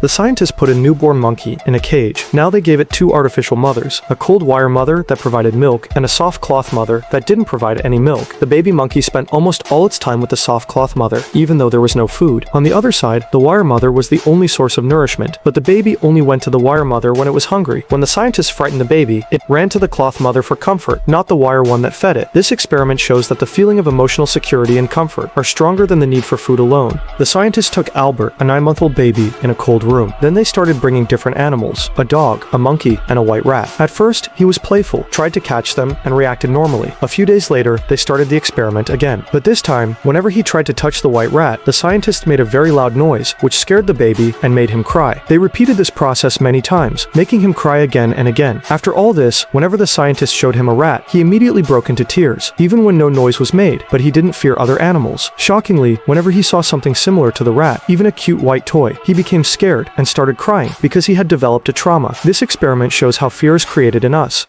The scientists put a newborn monkey in a cage. Now they gave it two artificial mothers, a cold wire mother that provided milk and a soft cloth mother that didn't provide any milk. The baby monkey spent almost all its time with the soft cloth mother, even though there was no food. On the other side, the wire mother was the only source of nourishment, but the baby only went to the wire mother when it was hungry. When the scientists frightened the baby, it ran to the cloth mother for comfort, not the wire one that fed it. This experiment shows that the feeling of emotional security and comfort are stronger than the need for food alone. The scientists took Albert, a 9-month-old baby, in a cold room. Then they started bringing different animals, a dog, a monkey, and a white rat. At first, he was playful, tried to catch them, and reacted normally. A few days later, they started the experiment again. But this time, whenever he tried to touch the white rat, the scientist made a very loud noise, which scared the baby and made him cry. They repeated this process many times, making him cry again and again. After all this, whenever the scientist showed him a rat, he immediately broke into tears, even when no noise was made, but he didn't fear other animals. Shockingly, whenever he saw something similar to the rat, even a cute white toy, he became scared and started crying because he had developed a trauma. This experiment shows how fear is created in us.